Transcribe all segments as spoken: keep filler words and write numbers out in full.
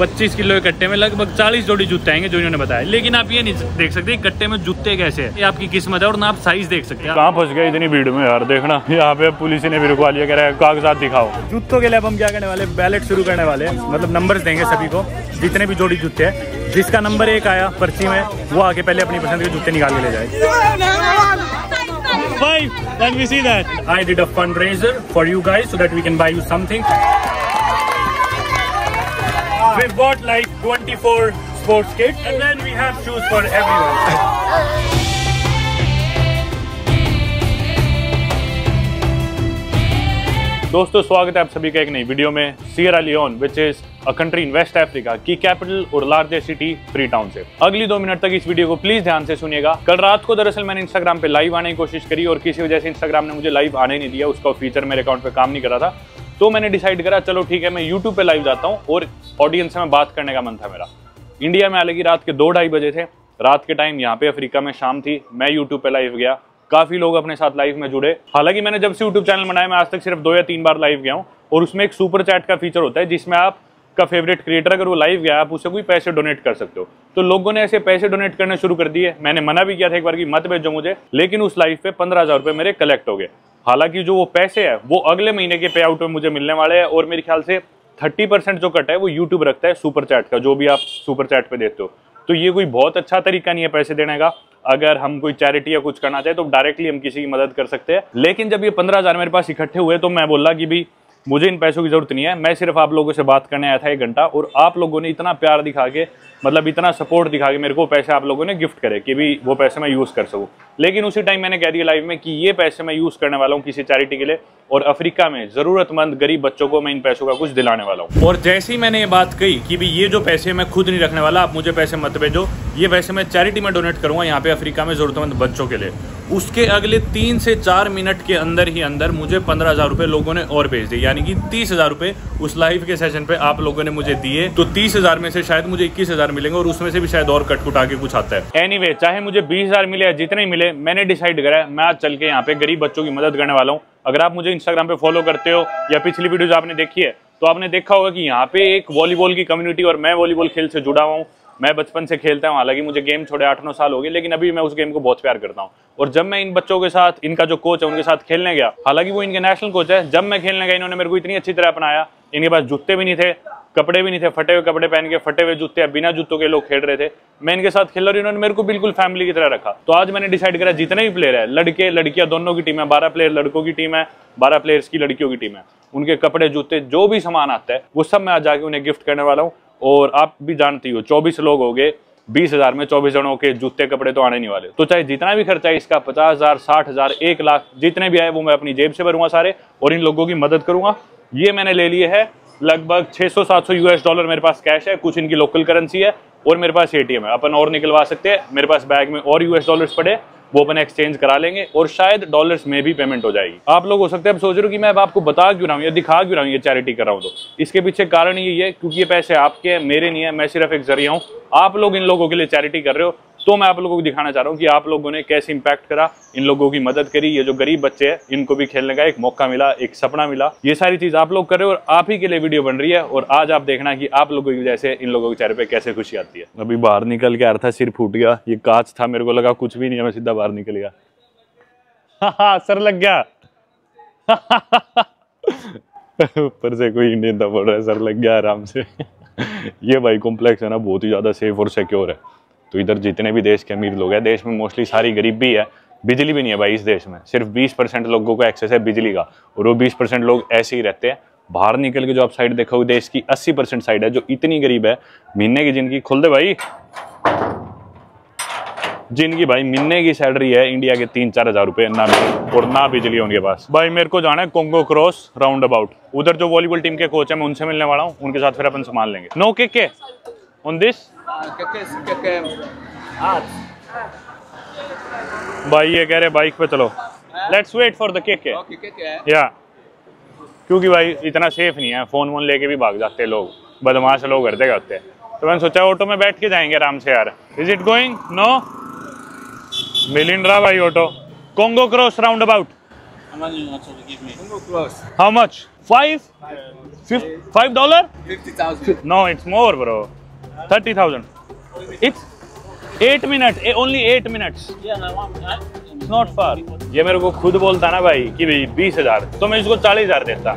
पच्चीस किलो के कट्टे में लगभग चालीस जोड़ी जूते आएंगे जो इन्होंने बताया। लेकिन आप ये नहीं देख सकते कट्टे में जूते कैसे हैं, ये आपकी किस्मत है। और ना आप साइज देख सकते हैं। कहाँ फंस गए इतनी भीड़ में यार, देखना यहाँ पे पुलिस ने भी रुकवा लिया, कह रहा है कागजात दिखाओ। जूतों के लिए अब हम क्या करने वाले, बैलेट शुरू करने वाले, मतलब नंबर्स देंगे सभी को जितने भी जोड़ी जूते हैं। जिसका नंबर एक आया पर्ची में वो आगे पहले अपनी पसंद के जूते निकाल के ले जाए। Five, then we see that. I did a fundraiser for you guys so that we can buy you something. We've bought like twenty-four sports kits, and then we have shoes for everyone. दोस्तों स्वागत है आप सभी का एक नई video में। Sierra Leone which is a country in West Africa की कैपिटल और लार्जेस्ट सिटी फ्रीटाउन से। अगली दो मिनट तक इस वीडियो को प्लीज ध्यान से सुनिएगा। कल रात को दरअसल मैंने इंस्टाग्राम पे लाइव आने की कोशिश करी और किसी वजह से इंस्टाग्राम ने मुझे लाइव आने नहीं दिया, उसका फीचर मेरे अकाउंट पे काम नहीं कर रहा था। तो मैंने डिसाइड करा चलो ठीक है मैं यूट्यूब पे लाइव जाता हूँ और ऑडियंस से मैं बात करने का मन था मेरा। इंडिया में हालांकि रात के दो ढाई बजे थे रात के टाइम, यहाँ पे अफ्रीका में शाम थी। मैं यूट्यूब पे लाइव गया, काफी लोग अपने साथ लाइव में जुड़े। हालांकि मैंने जब से यूट्यूब चैनल बनाया मैं आज तक सिर्फ दो या तीन बार लाइव गया हूँ। और उसमें एक सुपर चैट का फीचर होता है जिसमें आप का फेवरेट क्रिएटर अगर वो लाइव गया आप उसे कोई पैसे डोनेट कर सकते हो। तो लोगों ने ऐसे पैसे डोनेट करने शुरू कर दिए। मैंने मना भी किया था एक बार कि मत भेजो मुझे, लेकिन उस लाइव पे पंद्रह हजार रुपये मेरे कलेक्ट हो गए। हालांकि जो वो पैसे है वो अगले महीने के पे आउट में मुझे मिलने वाले हैं। और मेरे ख्याल से थर्टी परसेंट जो कट है वो यूट्यूब रखता है सुपर चैट का, जो भी आप सुपर चैट पे देते हो। तो ये कोई बहुत अच्छा तरीका नहीं है पैसे देने का। अगर हम कोई चैरिटी या कुछ करना चाहे तो डायरेक्टली हम किसी की मदद कर सकते हैं। लेकिन जब ये पंद्रह हजार मेरे पास इकट्ठे हुए तो मैं बोला कि भाई मुझे इन पैसों की जरूरत नहीं है, मैं सिर्फ आप लोगों से बात करने आया था एक घंटा। और आप लोगों ने इतना प्यार दिखा के, मतलब इतना सपोर्ट दिखा के मेरे को पैसे आप लोगों ने गिफ्ट करे कि भी वो पैसे मैं यूज़ कर सकूँ। लेकिन उसी टाइम मैंने कह दिया लाइव में कि ये पैसे मैं यूज़ करने वाला हूँ किसी चैरिटी के लिए और अफ्रीका में ज़रूरतमंद गरीब बच्चों को मैं इन पैसों का कुछ दिलाने वाला हूँ। और जैसे ही मैंने ये बात कही कि भी ये जो पैसे मैं खुद नहीं रखने वाला, आप मुझे पैसे मत भेजो, ये पैसे मैं चैरिटी में डोनेट करूँगा यहाँ पे अफ्रीका में ज़रूरतमंद बच्चों के लिए, उसके अगले तीन से चार मिनट के अंदर ही अंदर मुझे पंद्रह हजार रुपये लोगों ने और भेज दिए। यानी कि तीस हजार रुपये उस लाइव के सेशन पे आप लोगों ने मुझे दिए। तो तीस हजार में से शायद मुझे इक्कीस हजार मिलेंगे और उसमें से भी शायद और कटकुटा के कुछ आता है। एनीवे चाहे मुझे बीस हजार मिले या जितने मिले, मैंने डिसाइड करा मैं आज चल के यहाँ पे गरीब बच्चों की मदद करने वाला हूँ। अगर आप मुझे इंस्टाग्राम पे फॉलो करते हो या पिछली वीडियोज आपने देखी है तो आपने देखा होगा कि यहाँ पे एक वॉलीबॉल की कम्युनिटी और मैं वॉलीबॉल खेल से जुड़ा हुआ हूँ। मैं बचपन से खेलता हूँ, हालांकि मुझे गेम छोड़े आठ नौ साल हो गए, लेकिन अभी मैं उस गेम को बहुत प्यार करता हूँ। और जब मैं इन बच्चों के साथ, इनका जो कोच है उनके साथ खेलने गया, हालांकि वो इनके नेशनल कोच है, जब मैं खेलने गया इन्होंने मेरे को इतनी अच्छी तरह अपनाया। इनके पास जूते भी नहीं थे, कपड़े भी नहीं थे, फटे हुए कपड़े पहन के फटे हुए जूते, बिना जूतों के लोग खेल रहे थे। मैं इनके साथ खेल रहा हूँ, इन्होंने मेरे को बिल्कुल फैमिली की तरह रखा। तो आज मैंने डिसाइड करा जितने भी प्लेयर है, लड़के लड़कियाँ दोनों की टीम है, बारह प्लेयर लड़कों की टीम है, बारह प्लेयर्स की लड़कियों की टीम है, उनके कपड़े जूते जो भी सामान आता है वो सब मैं आज जाके उन्हें गिफ्ट करने वाला हूँ। और आप भी जानती हो चौबीस लोग हो गए, बीस हजार में चौबीस जनों के जूते कपड़े तो आने नहीं वाले। तो चाहे जितना भी खर्चा है इसका, पचास हजार साठ हजार एक लाख जितने भी आए वो मैं अपनी जेब से भरूंगा सारे और इन लोगों की मदद करूंगा। ये मैंने ले लिए है लगभग छह सौ सात सौ यूएस डॉलर मेरे पास कैश है, कुछ इनकी लोकल करेंसी है और मेरे पास एटीएम है, अपन और निकलवा सकते हैं। मेरे पास बैग में और यूएस डॉलर्स पड़े, वो अपन एक्सचेंज करा लेंगे और शायद डॉलर्स में भी पेमेंट हो जाएगी। आप लोग हो सकते हैं अब सोच रहे हो कि मैं अब आपको बता क्यों रहा हूँ या दिखा क्यों रहा हूँ ये चैरिटी कर रहा हूँ। तो इसके पीछे कारण यही है क्योंकि ये पैसे आपके हैं, मेरे नहीं है, मैं सिर्फ एक जरिया हूँ। आप लोग इन लोगों के लिए चैरिटी कर रहे हो तो मैं आप लोगों को दिखाना चाह रहा हूँ कि आप लोगों ने कैसे इम्पैक्ट करा, इन लोगों की मदद करी। ये जो गरीब बच्चे हैं इनको भी खेलने का एक मौका मिला, एक सपना मिला। ये सारी चीज आप लोग कर रहे हो और आप ही के लिए वीडियो बन रही है। और आज आप देखना कि आप लोगों की वजह से इन लोगों के चेहरे पे कैसे खुशी आती है। अभी बाहर निकल के आ रहा था, सिर फूट गया, ये कांच था, मेरे को लगा कुछ भी नहीं है, मैं सीधा बाहर निकल गया। हाँ हाँ सर लग गया, ऊपर से कोई इंडियन था बोल रहा है सर लग गया आराम से। ये भाई कॉम्प्लेक्स है ना बहुत ही ज्यादा सेफ और सिक्योर है। तो इधर जितने भी देश के अमीर लोग हैं, देश में मोस्टली सारी गरीबी है, बिजली भी नहीं है भाई इस देश में। सिर्फ बीस परसेंट लोगों को एक्सेस है बिजली का और वो बीस परसेंट लोग ऐसे ही रहते हैं। बाहर निकल के जो आप साइड देखोगे देश की अस्सी परसेंट साइड है जो इतनी गरीब है, महीने की जिनकी खुल दे भाई जिनकी भाई महीने की सैलरी है इंडिया के तीन चार हजार रुपये, ना और ना बिजली उनके पास। भाई मेरे को जाना है कोंगो क्रॉस राउंड अबाउट, उधर जो वॉलीबॉल टीम के कोच है मैं उनसे मिलने वाला हूँ, उनके साथ फिर अपन संभाल लेंगे। नो के के ऑन दिस भाई ये कह रहे बाइक पे चलो, let's wait for the cake या, क्योंकि भाई इतना सेफ नहीं है, फोन वोन लेके भी भाग जाते हैं लोग, बदमाश लोग करते करते हैं। तो मैंने सोचा ऑटो में बैठ के जाएंगे आराम से यार। Is it going? नो मिलिन रहा भाई auto. Congo cross roundabout how much? Five Five dollar? Fifty thousand. No, it's more, bro. Thirty thousand. It's eight minutes. Only eight minutes. Yeah, I want that. It's not far. ये मेरे को खुद बोलता ना भाई कि भाई बीस हजार तो मैं इसको चालीस हजार देता,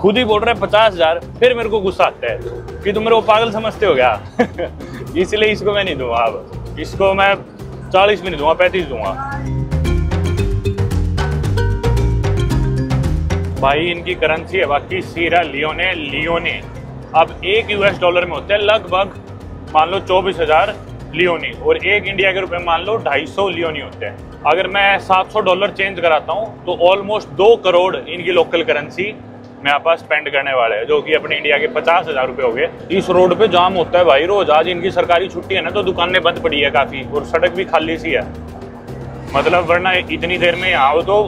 खुद ही बोल रहा है पचास हजार फिर मेरे को गुस्सा आता है कि तुम मेरे को पागल समझते हो क्या? इसलिए इसको मैं नहीं दूंगा, अब इसको मैं चालीस भी नहीं दूंगा, पैंतीस दूंगा। भाई इनकी करेंसी है बाकी सीरा लियोने लियोने अब एक यूएस डॉलर में होते हैं लगभग मान लो चौबीस हज़ार लियोनी और एक इंडिया के रुपए मान लो ढाई सौ लियोनी होते हैं। अगर मैं सात सौ डॉलर चेंज कराता हूँ तो ऑलमोस्ट दो करोड़ इनकी लोकल करेंसी में यहाँ पास स्पेंड करने वाले हैं, जो कि अपने इंडिया के पचास हज़ार रुपये हो गए। इस रोड पर जाम होता है भाई रोज, आज इनकी सरकारी छुट्टी है ना तो दुकानें बंद पड़ी है काफ़ी और सड़क भी खाली सी है, मतलब वरना इतनी देर में यहाँ हो तो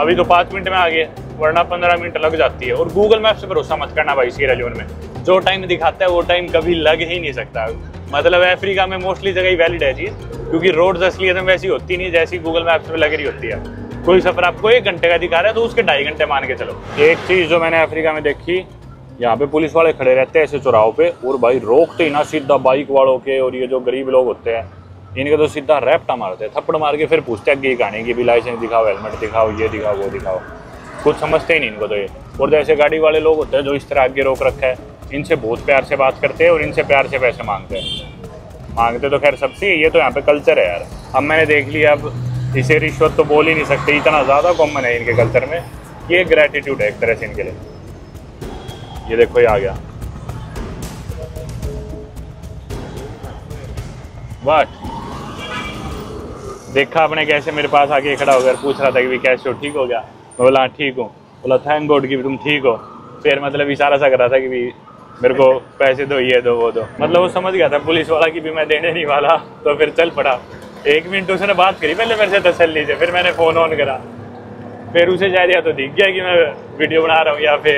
अभी तो पाँच मिनट में आ गए वरना पंद्रह मिनट लग जाती है। और गूगल मैप से भरोसा मत करना भाई, सिएरा लियोन में जो टाइम दिखाता है वो टाइम कभी लग ही नहीं सकता, मतलब अफ्रीका में मोस्टली जगह ही वैलिड है चीज़, क्योंकि रोड्स असलियत में वैसी होती नहीं जैसी गूगल मैप्स में लग रही होती है। कोई सफ़र आपको एक घंटे का दिखा रहा है तो उसके ढाई घंटे मान के चलो। एक चीज़ जो मैंने अफ्रीका में देखी, यहाँ पे पुलिस वाले खड़े रहते हैं ऐसे चौराहों पर और भाई रोकते ही ना सीधा बाइक वालों के, और ये जो गरीब लोग होते हैं इनके तो सीधा रैपटा मारते हैं, थप्पड़ मार के फिर पूछते हैं आगे कहानी की भी लाइसेंस दिखाओ, हेलमेट दिखाओ, ये दिखाओ, वो दिखाओ, कुछ समझते ही नहीं इनको तो ये। और जैसे गाड़ी वाले लोग होते हैं जो इस तरह आगे रोक रखा है इनसे बहुत प्यार से बात करते हैं और इनसे प्यार से पैसे मांगते हैं, मांगते तो खैर सबसे, ये तो यहाँ पे कल्चर है यार। अब मैंने देख लिया, अब इसे रिश्वत तो बोल ही नहीं सकते, इतना ज़्यादा कॉमन है इनके कल्चर में, ये ग्रैटिट्यूड है एक तरह से इनके लिए। ये देखो ये आ गया, वाट देखा आपने कैसे मेरे पास आके खड़ा होकर पूछ रहा था कि भी कैसे हो, ठीक हो गया? मैं बोला हाँ ठीक हूँ, बोला थैंक गॉड कि तुम ठीक हो, फिर मतलब इशारा सा कर रहा था कि भी मेरे को पैसे दो, ये दो, वो दो, मतलब वो समझ गया था पुलिस वाला कि भी मैं देने नहीं वाला, तो फिर चल पड़ा। एक मिनट उसने बात करी पहले मेरे से तसल्ली से, फिर मैंने फ़ोन ऑन करा, फिर उसे जा दिया तो दिख गया कि मैं वीडियो बना रहा हूँ, या फिर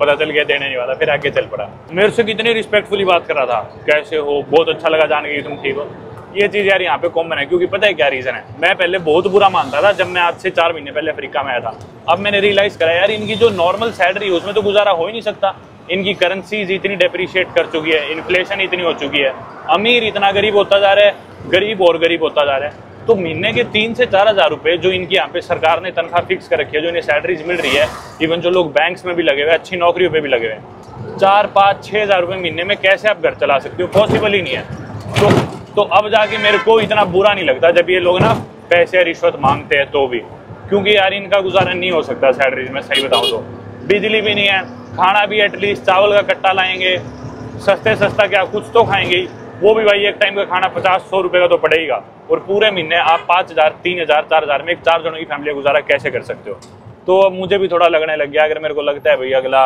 पता चल गया देने नहीं वाला, फिर आगे चल पड़ा। मेरे से कितनी रिस्पेक्टफुली बात कर रहा था, कैसे हो, बहुत अच्छा लगा जान के तुम ठीक हो। ये चीज़ यार यहाँ पे कॉमन है, क्योंकि पता है क्या रीज़न है, मैं पहले बहुत बुरा मानता था जब मैं आज से चार महीने पहले अफ्रीका में आया था, अब मैंने रियलाइज़ करा यार इनकी जो नॉर्मल सैलरी है उसमें तो गुजारा हो ही नहीं सकता, इनकी करेंसीज इतनी डेप्रीशिएट कर चुकी है, इन्फ्लेशन इतनी हो चुकी है, अमीर इतना गरीब होता जा रहा है, गरीब और गरीब होता जा रहा है। तो महीने के तीन से चार हज़ार रुपये जो इनकी यहाँ पे सरकार ने तनख्वाह फिक्स कर रखी है, जो इन्हें सैलरीज मिल रही है, इवन जो लोग बैंक्स में भी लगे हुए हैं, अच्छी नौकरियों पर भी लगे हुए हैं, चार पाँच छः हज़ार रुपये महीने में कैसे आप घर चला सकते हो, पॉसिबल ही नहीं है। तो तो अब जाके मेरे को इतना बुरा नहीं लगता जब ये लोग ना पैसे रिश्वत मांगते हैं तो भी, क्योंकि यार इनका गुजारा नहीं हो सकता सैलरीज में, सही बताऊँ तो। बिजली भी नहीं है, खाना भी एटलीस्ट चावल का कट्टा लाएंगे, सस्ते सस्ता क्या कुछ तो खाएंगे, वो भी भाई एक टाइम का खाना पचास सौ रुपये का तो पड़ेगा, और पूरे महीने आप पाँच हज़ार तीन हज़ार चार हज़ार में एक चार जनों की फैमिली गुजारा कैसे कर सकते हो। तो अब मुझे भी थोड़ा लगने लग गया, अगर मेरे को लगता है भाई अगला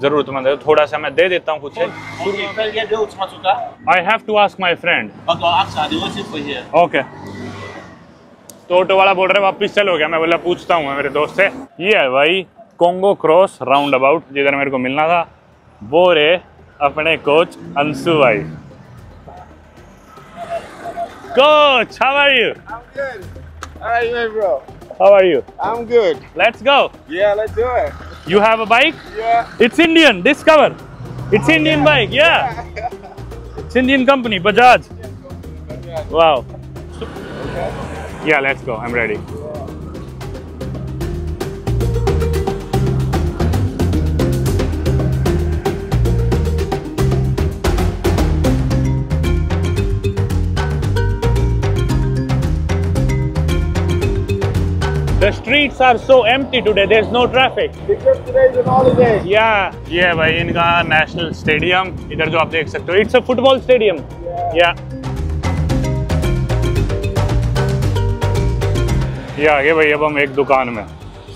जरूरतमंद है थोड़ा सा मैं दे देता हूँ कुछ। I have to ask my friend. Okay, तो ऑटो वाला बोल रहे वापस चलो गया, मैं बोला पूछता हूँ मेरे दोस्त से। ये है भाई कोंगो क्रॉस राउंड अबाउट, जिधर मेरे को मिलना था, वो रे अपने कोच अंशु भाई। Coach how are you? How are you, bro? How are you? I'm good. Let's go. Yeah, let's do it. You have a bike? Yeah. It's Indian. Discover. It's oh, Indian yeah. bike. Yeah. yeah. It's Indian company, Bajaj. Bajaj. Wow. So, okay. Yeah, let's go. I'm ready. Yeah. The streets are so empty today. There's no traffic. Because today is a holiday. Yeah. Yeah, भाई इनका national stadium इधर जो आप देख सकते हो, it's a football stadium. Yeah. Yeah. ये आगे भाई अब हम एक दुकान में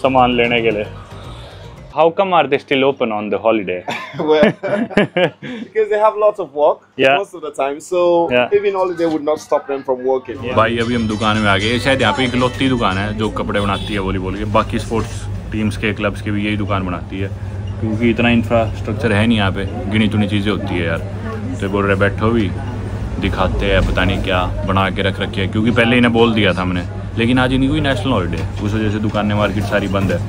सामान लेने के लिए। How come are they still open on the holiday? Well, because they have lots of work yeah. most of the time, so yeah. even holiday would not stop them from working. Yeah. भाई अभी हम दुकान में आ गए, शायद यहाँ पे इकलौती दुकान है जो कपड़े बनाती है वॉलीबॉल के, बाकी स्पोर्ट्स टीम्स के क्लब्स के भी यही दुकान बनाती है, क्योंकि इतना इंफ्रास्ट्रक्चर है नहीं यहाँ पे, गिनी चुनी चीज़ें होती है यार। तो बोल रहे बैठो भी दिखाते हैं, पता नहीं क्या बना के रख रखी है, क्योंकि पहले इन्हें बोल दिया था हमने, लेकिन आज इन्हीं कोई नेशनल हॉलीडे है, उस वजह से दुकानें मार्केट सारी बंद है,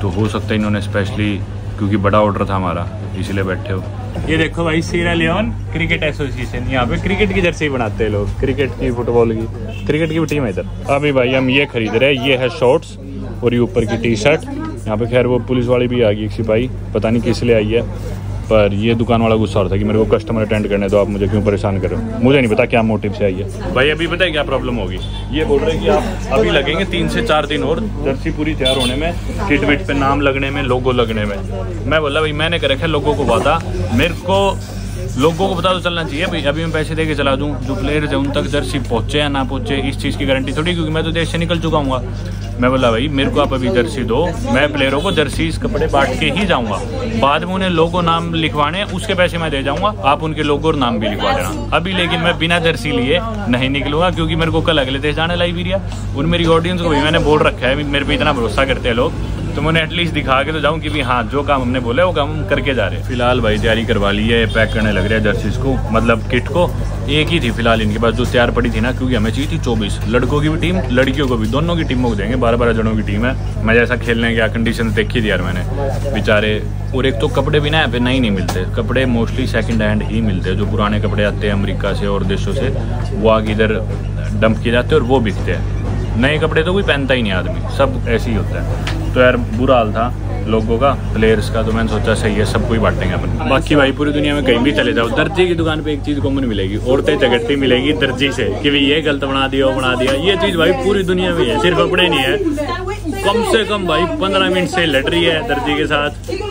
तो हो सकता है इन्होंने स्पेशली, क्योंकि बड़ा ऑर्डर था हमारा इसलिए बैठे हो। ये देखो भाई सीरा लियोन क्रिकेट एसोसिएशन, यहाँ पे क्रिकेट की जर्सी बनाते हैं लोग, क्रिकेट की, फुटबॉल की, क्रिकेट की भी टीम है इधर। अभी भाई हम ये खरीद रहे हैं, ये है शॉर्ट्स और ये ऊपर की टी शर्ट। यहाँ पे खैर वो पुलिस वाली भी आ गई, एक सिपाही पता नहीं किस लिए आई है, पर ये दुकान वाला गुस्सा हो रहा था कि मेरे को कस्टमर अटेंड करने दो, आप मुझे क्यों परेशान कर रहे हो। मुझे नहीं पता क्या मोटिव से आई है। भाई अभी पता है क्या प्रॉब्लम होगी, ये बोल रहे हैं कि आप अभी लगेंगे तीन से चार दिन और जर्सी पूरी तैयार होने में, किट विट पे नाम लगने में, लोगो लगने में। मैं बोला भाई मैंने कर रखा है लोगों को वादा, मेरे को लोगों को पता तो चलना चाहिए भाई। अभी मैं पैसे दे के चला दूँ, जो प्लेयर्स हैं उन तक जर्सी पहुँचे या ना पहुँचे इस चीज़ की गारंटी थोड़ी, क्योंकि मैं तो देश से निकल चुका हूँ। मैं बोला भाई मेरे को आप अभी जर्सी दो, मैं प्लेयरों को जर्सी कपड़े बांट के ही जाऊँगा, बाद में उन्हें लोगो नाम लिखवाने उसके पैसे मैं दे जाऊँगा, आप उनके लोगो और नाम भी लिखवा देना। अभी लेकिन मैं बिना जर्सी लिए नहीं निकलूँगा, क्योंकि मेरे को कल अगले देश जाना है लाइबेरिया, और मेरी ऑडियंस को भी मैंने बोल रखा है, मेरे पर इतना भरोसा करते हैं लोग, तो मैंने एटलीस्ट दिखा के तो जाऊँ कि भाई हाँ जो काम हमने बोला है वो काम हम करके जा रहे हैं। फिलहाल भाई तैयारी करवा ली है, पैक करने लग रहा है जर्सीज़ को, मतलब किट को। एक ही थी फिलहाल इनके पास जो तैयार पड़ी थी ना, क्योंकि हमें चाहिए थी चौबीस, लड़कों की भी टीम लड़कियों को भी, दोनों की टीमों को देंगे, बारह बारह जनों की टीम है। मैं जैसा खेलने गया कंडीशन देखी थी यार मैंने, बेचारे। और एक तो कपड़े भी ना यहाँ पे नहीं नहीं मिलते, कपड़े मोस्टली सेकेंड हैंड ही मिलते हैं, जो पुराने कपड़े आते हैं अमेरिका से और देशों से, वो आगे इधर डंप किए जाते हैं और वो बिकते हैं। नए कपड़े तो कोई पहनता ही नहीं आदमी, सब ऐसे ही होता है। तो यार बुरा हाल था लोगों का, प्लेयर्स का, तो मैंने सोचा सही है सबको ही बांटेंगे अपन। बाकी भाई पूरी दुनिया में कहीं भी चले जाओ, दर्जी की दुकान पे एक चीज़ कॉमन मिलेगी, औरतें झगड़ती मिलेंगी दर्जी से कि भाई ये गलत बना दिया वो बना दिया। ये चीज़ भाई पूरी दुनिया में है, सिर्फ अपने नहीं है। कम से कम भाई पंद्रह मिनट से लड़ रही है दर्जी के साथ,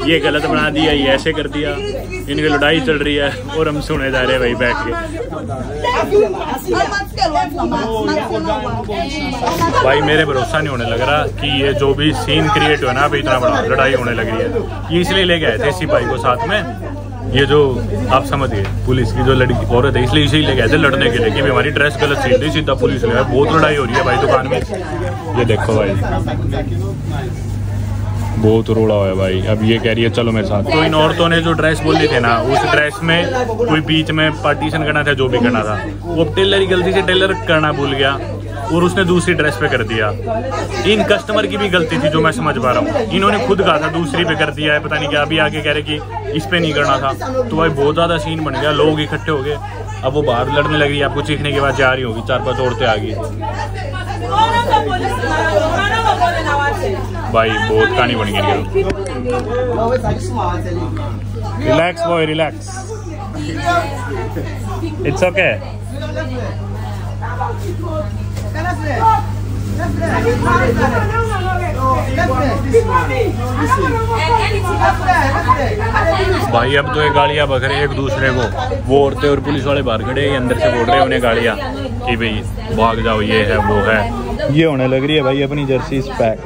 ये गलत बना दिया, ये ऐसे कर दिया, इनकी लड़ाई चल रही है और हम सुने जा रहे हैं भाई बैठ के। भाई मेरे भरोसा नहीं होने लग रहा कि ये जो भी सीन क्रिएट हुआ ना भाई, इतना बड़ा लड़ाई होने लग रही है। ये इसलिए लेके आए थे सिपाही को साथ में, ये जो आप समझिए पुलिस की जो लड़की औरत है, इसलिए इसीलिए लेके आए थे लड़ने के लिए कि हमारी ड्रेस गलत सीट थी, सीधा पुलिस ले आए। बहुत लड़ाई हो रही है भाई दुकान में, ये देखो भाई बहुत रोड़ा हुआ है भाई। अब ये कह रही है चलो मेरे साथ, तो इन औरतों ने जो ड्रेस बोली थी ना, उस ड्रेस में कोई बीच में पार्टीशन करना था, जो भी करना था वो टेलर ही गलती से टेलर करना भूल गया और उसने दूसरी ड्रेस पे कर दिया। इन कस्टमर की भी गलती थी जो मैं समझ पा रहा हूँ, इन्होंने खुद कहा था दूसरी पे कर दिया है पता नहीं क्या, अभी आगे कह रहे कि इस पर नहीं करना था। तो भाई बहुत ज़्यादा सीन बन गया, लोग इकट्ठे हो गए। अब वो बाहर लड़ने लग रही है, आपको चीखने के बाद जा रही होगी, चार पाँच औरतें आ गई भाई, बहुत कहानी बन गई। Relax boy relax, it's okay. भाई अब तो ये गालियाँ बक रहे एक दूसरे को, वो औरतें और पुलिस वाले बाहर खड़े अंदर से बोल रहे हैं उन्हें गालियाँ कि भाई भाग जाओ, ये है वो है, ये होने लग रही है भाई अपनी jersey pack.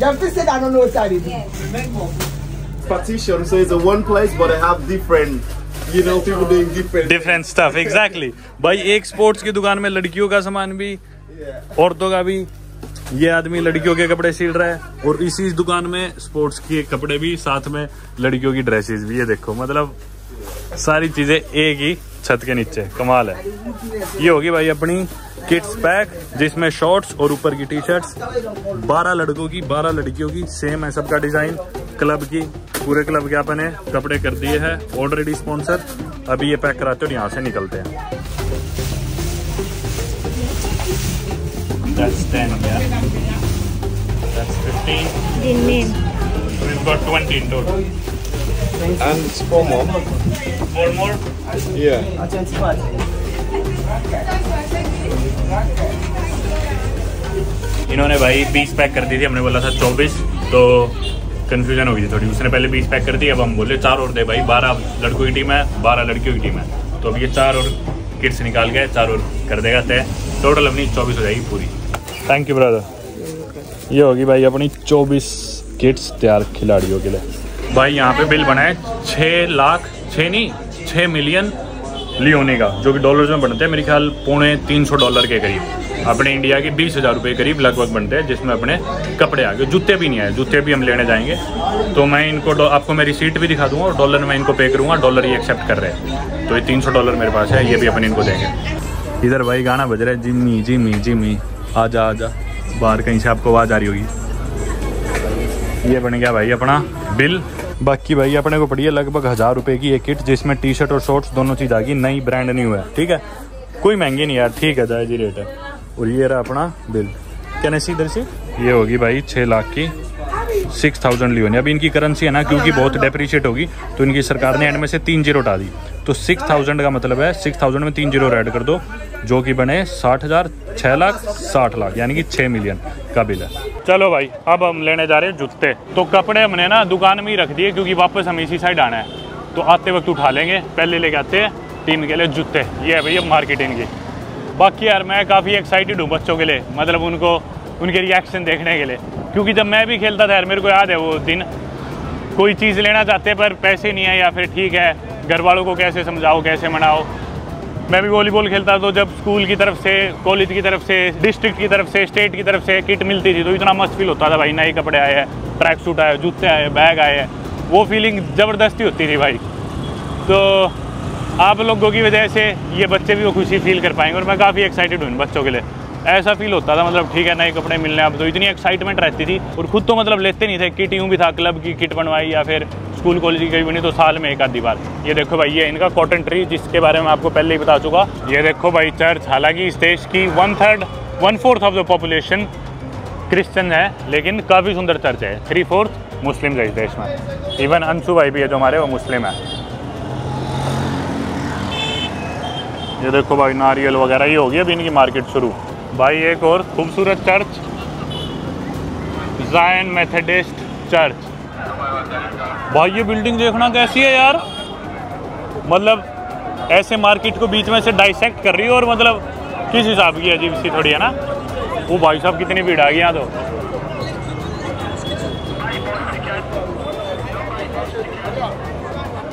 Doctor said I don't know what I did. Partition, so it's a one place, but I have different, you know, people doing different different stuff. Exactly. भाई एक स्पोर्ट्स की दुकान में लड़कियों का सामान भी, औरतों का भी। ये आदमी लड़कियों के कपड़े सिल रहा है और इसी दुकान में स्पोर्ट्स के कपड़े भी, साथ में लड़कियों की ड्रेसेस भी। ये देखो, मतलब सारी चीजें एक ही छत के नीचे, कमाल है। ये होगी भाई अपनी किड्स पैक, जिसमें शॉर्ट्स और ऊपर की टी शर्ट्स, बारह लड़कों की बारह लड़कियों की, सेम है सबका डिज़ाइन। क्लब की, पूरे क्लब के अपन ने कपड़े कर दिए हैं ऑलरेडी स्पॉन्सर। अभी ये पैक कराते हैं और यहाँ से निकलते हैं। And four more. Four more? Yeah. इन्होंने भाई बीस पैक कर दी थी, हमने बोला था चौबीस, तो कन्फ्यूजन हो गई थी थोड़ी। उसने पहले बीस पैक कर दी, अब हम बोले चार और दे भाई, बारह लड़कों की टीम है, बारह लड़कियों की टीम है, तो अब ये चार और किड्स निकाल गए, चार और कर देगा तय, टोटल अपनी चौबीस हो जाएगी पूरी। Thank you brother. ये होगी भाई अपनी चौबीस किड्स तैयार खिलाड़ियों के लिए। भाई यहाँ पे बिल बनाए छः लाख छः नहीं छः मिलियन लियोने का, जो कि डॉलर्स में बनते हैं मेरे ख्याल पौने तीन सौ डॉलर के करीब, अपने इंडिया के बीस हज़ार रुपये करीब लगभग बनते हैं, जिसमें अपने कपड़े आ गए, जूते भी नहीं आए, जूते भी हम लेने जाएंगे। तो मैं इनको आपको मेरी सीट भी दिखा दूंगा और डॉलर में इनको पे करूँगा, डॉलर ये एक्सेप्ट कर रहे हैं, तो ये तीन सौ डॉलर मेरे पास है, ये भी अपन इनको देंगे। इधर भाई गाना बज रहा है, जिमी जिमी जिमी आजा आजा, बाहर कहीं से आपको आवाज़ आ रही होगी। ये बन गया भाई अपना बिल, बाकी भाई अपने को पड़ी है लगभग हजार रुपए की एक किट, जिसमें टी शर्ट और शॉर्ट्स दोनों चीज आ गई, नई ब्रांड न्यू है। ठीक है, कोई महंगी नहीं यार, ठीक है जायजी रेट है। और ये रहा अपना बिल, कहने से इधर से ये होगी भाई छः लाख की सिक्स थाउजेंड लियोन। अभी इनकी करेंसी है ना, क्योंकि बहुत डेप्रीशिएट होगी तो इनकी सरकार ने एंड में से तीन जीरो हटा दी, तो सिक्स थाउजेंड का मतलब है सिक्स थाउजेंड में तीन जीरो ऐड कर दो, जो कि बने साठ हज़ार, छः लाख साठ लाख यानी कि छः मिलियन का बिल है। चलो भाई अब हम लेने जा रहे हैं जूते, तो कपड़े हमने ना दुकान में ही रख दिए क्योंकि वापस हमें इसी साइड आना है, तो आते वक्त उठा लेंगे। पहले लेके आते हैं टीम के लिए जूते, ये है भैया मार्केट इनकी। बाकी यार मैं काफ़ी एक्साइटेड हूँ बच्चों के लिए, मतलब उनको उनके रिएक्शन देखने के लिए, क्योंकि जब मैं भी खेलता था यार मेरे को याद है वो दिन, कोई चीज़ लेना चाहते हैं पर पैसे नहीं है या फिर ठीक है घर वालों को कैसे समझाओ कैसे मनाओ। मैं भी वॉलीबॉल खेलता तो जब स्कूल की तरफ से, कॉलेज की तरफ से, डिस्ट्रिक्ट की तरफ से, स्टेट की तरफ से किट मिलती थी तो इतना मस्त फील होता था भाई, नए कपड़े आए हैं, ट्रैक सूट आए, जूते आए, बैग आए हैं, वो फीलिंग ज़बरदस्ती होती थी भाई। तो आप लोगों की वजह से ये बच्चे भी वो खुशी फील कर पाएंगे, और मैं काफ़ी एक्साइटेड हूँ इन बच्चों के लिए। ऐसा फील होता था मतलब ठीक है नए कपड़े मिलने, अब तो इतनी एक्साइटमेंट रहती थी। और खुद तो मतलब लेते नहीं थे किट, यूँ भी था क्लब की किट बनवाई या फिर स्कूल कॉलेज की कभी बनी तो साल में एक आधी बार। ये देखो भाई ये इनका कॉटन ट्री, जिसके बारे में आपको पहले ही बता चुका। ये देखो भाई चर्च, हालांकि इस देश की one third one fourth of the population Christian है, लेकिन काफ़ी सुंदर चर्च है। थ्री फोर्थ मुस्लिम है इस देश में, इवन अंशु भाई भी है जो हमारे, वो मुस्लिम है। ये देखो भाई नारियल वगैरह, ये होगी अभी इनकी मार्केट शुरू। भाई एक और खूबसूरत चर्च, जायन मेथडिस्ट चर्च। भाई ये बिल्डिंग देखना कैसी है यार, मतलब ऐसे मार्केट को बीच में से डाइसेक्ट कर रही है, और मतलब किस हिसाब की अजीब सी थोड़ी है ना। वो भाई साहब कितनी भीड़ आ गई यहाँ तो।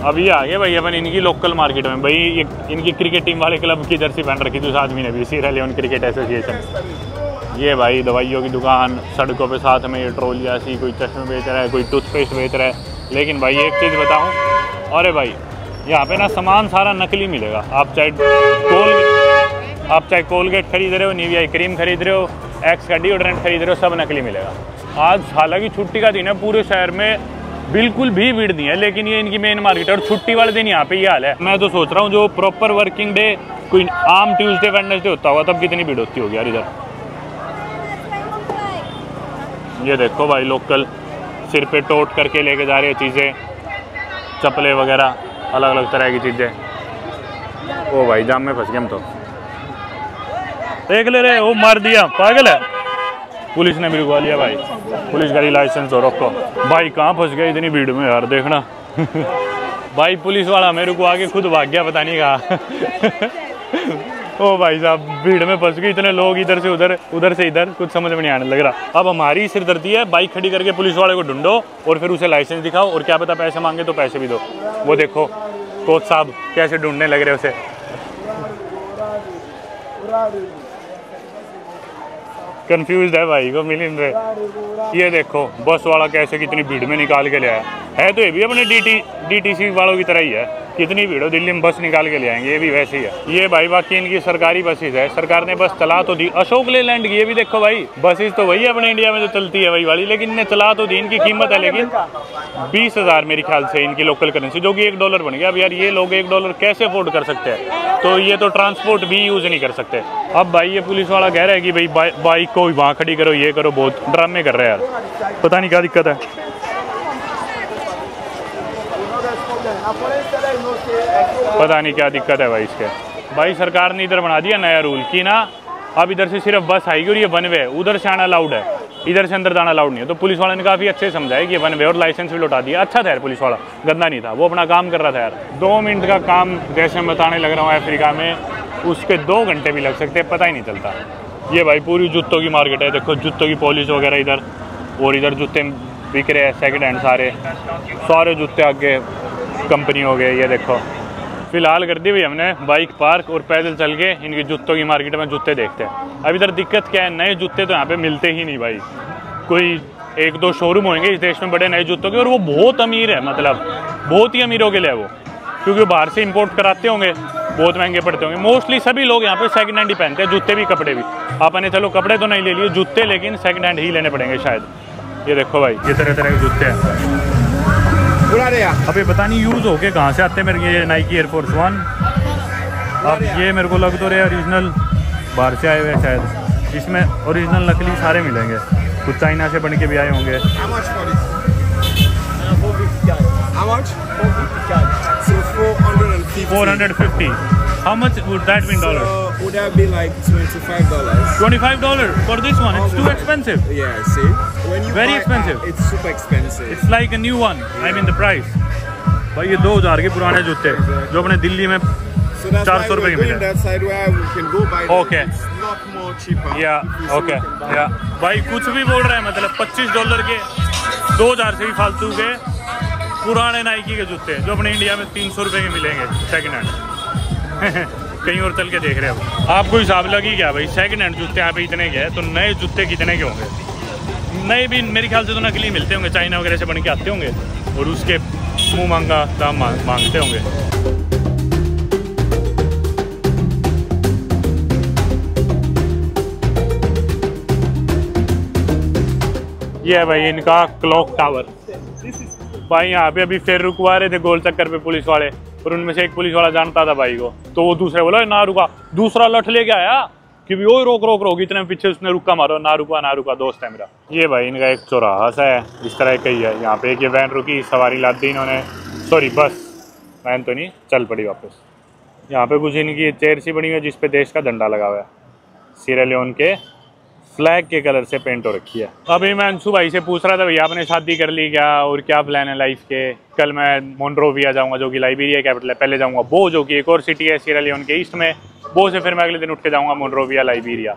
अब ये आ गए भाई अपन इनकी लोकल मार्केट में, भाई ये इनकी क्रिकेट टीम वाले क्लब की जर्सी पहन रखी थी उस आदमी ने भी, सीरा लियोन क्रिकेट एसोसिएशन। ये भाई दवाइयों की दुकान, सड़कों पे साथ में ये ट्रोलिया सी, कोई चश्मे बेच रहा है, कोई टूथपेस्ट बेच रहा है। लेकिन भाई एक चीज़ बताऊँ, अरे भाई यहाँ पे ना सामान सारा नकली मिलेगा। आप चाहे कोल आप चाहे कोलगेट खरीद रहे हो, निविया क्रीम खरीद रहे हो, एक्स का डिओड्रेंट खरीद रहे हो, सब नकली मिलेगा। आज हालाँकि छुट्टी का दिन है, पूरे शहर में बिल्कुल भी भीड़ नहीं है, लेकिन ये इनकी मेन मार्केट है और छुट्टी वाले दिन यहाँ पे ये हाल है। मैं तो सोच रहा हूँ जो प्रॉपर वर्किंग डे कोई आम ट्यूसडे वेडनेसडे होता हुआ तब कितनी भीड़ होती होगी यार इधर। ये देखो भाई लोकल सिर पे टोट करके लेके जा रहे हैं चीज़ें, चप्पलें वगैरह, अलग अलग तरह की चीज़ें। ओ भाई जाम में फंस गए हम तो, देख ले रहे वो मार दिया, पागल है। पुलिस ने भी रुकवा लिया भाई, पुलिस गाड़ी लाइसेंस हो रोको। भाई कहाँ फंस गए इतनी भीड़ में यार, देखना। भाई पुलिस वाला मेरे को आके खुद भाग गया, पता नहीं कहाँ। ओ भाई साहब भीड़ में फंस गए, इतने लोग इधर से उधर, उधर से इधर, कुछ समझ में नहीं आने लग रहा। अब हमारी सिरदर्दी है, बाइक खड़ी करके पुलिस वाले को ढूंढो और फिर उसे लाइसेंस दिखाओ, और क्या पता पैसे मांगे तो पैसे भी दो। वो देखो कोच साहब कैसे ढूंढने लग रहे उसे, कंफ्यूज है भाई को मिलिन रे। ये देखो बस वाला कैसे कितनी भीड़ में निकाल के ले आया है, तो ये भी अपने डीटी डीटीसी वालों की तरह ही है, कितनी भीड़ हो दिल्ली में बस निकाल के ले आएंगे, ये भी वैसे ही है। ये भाई बाकी इनकी सरकारी बसेज है, सरकार ने बस चला तो दी अशोक लेलैंड की। ये भी देखो भाई बसेज तो वही है अपने इंडिया में जो चलती है वही वाली, लेकिन इन्हें चला तो दी। इनकी कीमत है लेकिन बीस हज़ार मेरे ख्याल से इनकी लोकल करेंसी, जो कि एक डॉलर बन गया। अब यार ये लोग एक डॉलर कैसे अफोर्ड कर सकते हैं, तो ये तो ट्रांसपोर्ट भी यूज़ नहीं कर सकते। अब भाई ये पुलिस वाला कह रहा है कि भाई बाइक को वहाँ खड़ी करो, ये करो, बहुत ड्रामे कर रहे हैं यार, पता नहीं क्या दिक्कत है। पता नहीं क्या दिक्कत है भाई इसके। भाई सरकार ने इधर बना दिया नया रूल कि ना अब इधर से सिर्फ बस आएगी और ये वन वे है, उधर से आना अलाउड है, इधर से अंदर जाना अलाउड नहीं है। तो पुलिस वाले ने काफ़ी अच्छे से समझाया कि ये वन वे, और लाइसेंस भी लौटा दिया। अच्छा था यार पुलिस वाला, गंदा नहीं था, वो अपना काम कर रहा था यार। दो मिनट का काम जैसे मैं बताने लग रहा हूँ अफ्रीका में, उसके दो घंटे भी लग सकते हैं, पता ही नहीं चलता। ये भाई पूरी जूतों की मार्केट है, देखो जूतों की पॉलिश वगैरह इधर, और इधर जूते बिक रहे हैं सेकेंड हैंड, सारे सारे जूते आगे कंपनी हो गए। ये देखो फिलहाल कर दी भाई हमने बाइक पार्क, और पैदल चल के इनकी जूतों की मार्केट में जूते देखते हैं। अब इधर दिक्कत क्या है, नए जूते तो यहाँ पे मिलते ही नहीं भाई, कोई एक दो शोरूम होंगे इस देश में बड़े नए जूतों के, और वो बहुत अमीर है, मतलब बहुत ही अमीरों के लिए वो, क्योंकि बाहर से इंपोर्ट कराते होंगे, बहुत महंगे पड़ते होंगे। मोस्टली सभी लोग यहाँ पे सेकंड हैंड ही पहनते हैं, जूते भी कपड़े भी। आपने चलो कपड़े तो नहीं ले लिए, जूते लेकिन सेकेंड हैंड ही लेने पड़ेंगे शायद। ये देखो भाई ये तरह तरह के जूते हैं। अभी पता नहीं यूज़ होके कहाँ से आते हैं मेरे ये नाइकी एयरफोर्स वन। अब ये मेरे को लग तो रहे ओरिजिनल बाहर से आए हुए हैं शायद, इसमें ओरिजिनल नकली सारे मिलेंगे, कुछ चाइना से बन के भी आए होंगे। Four hundred fifty. How much would that be in dollars? So would that be like twenty-five dollars? Twenty-five dollars for this one? It's too expensive. Yeah, see. When you very buy expensive. Out, it's super expensive. It's like a new one. Yeah. I mean the price. भाई ये दो हजार के पुराने जूते जो अपने दिल्ली में चार सौ रुपए के मिले। That side where we can go buy. Okay. It's not more cheaper. Yeah. Okay. Yeah. भाई कुछ भी बोल रहा है मतलब पच्चीस डॉलर के दो हजार से भी फालतू के पुराने नाइकी के जूते जो अपने इंडिया में तीन सौ रुपए के मिलेंगे सेकेंड हैंड। कहीं और तल के देख रहे हो आपको हिसाब लगी क्या भाई? सेकंड हैंड जूते यहाँ पे इतने के हैं तो नए जूते कितने के होंगे? नए भी मेरे ख्याल से तो नकली मिलते होंगे, चाइना वगैरह से बन के आते होंगे और उसके मुँह मांगा दाम मांगते होंगे। ये है भाई इनका क्लॉक टावर। भाई यहाँ पे अभी फिर रुकवा रहे थे गोल चक्कर पे पुलिस वाले और उनमें से एक पुलिस वाला जानता था भाई को, तो वो दूसरे बोला ना रुका, दूसरा लठ लेके आया कि भी ओ रोक रोक रोक, इतने पीछे उसने रुका मारो, ना रुका ना रुका, दोस्त है मेरा। ये भाई इनका एक चौराहा सा है इस तरह का ही है, यहाँ पे एक ये वैन रुकी, सवारी लाद दी इन्होंने, सॉरी बस वैन तो नहीं, चल पड़ी वापस। यहाँ पे कुछ इनकी चेयर सी बनी हुई है जिसपे देश का झंडा लगा हुआ है, सियरा लियोन के फ्लैग के कलर से पेंट हो रखी है। अभी मैं अंशु भाई से पूछ रहा था भैया आपने शादी कर ली क्या और क्या प्लान है लाइफ के? कल मैं मोनरोविया जाऊंगा जो कि लाइबेरिया कैपिटल है, पहले जाऊंगा बो जो कि एक और सिटी है सियरा लियोन के ईस्ट में, बो से फिर मैं अगले दिन उठ के जाऊँगा मोनरोविया लाइबेरिया।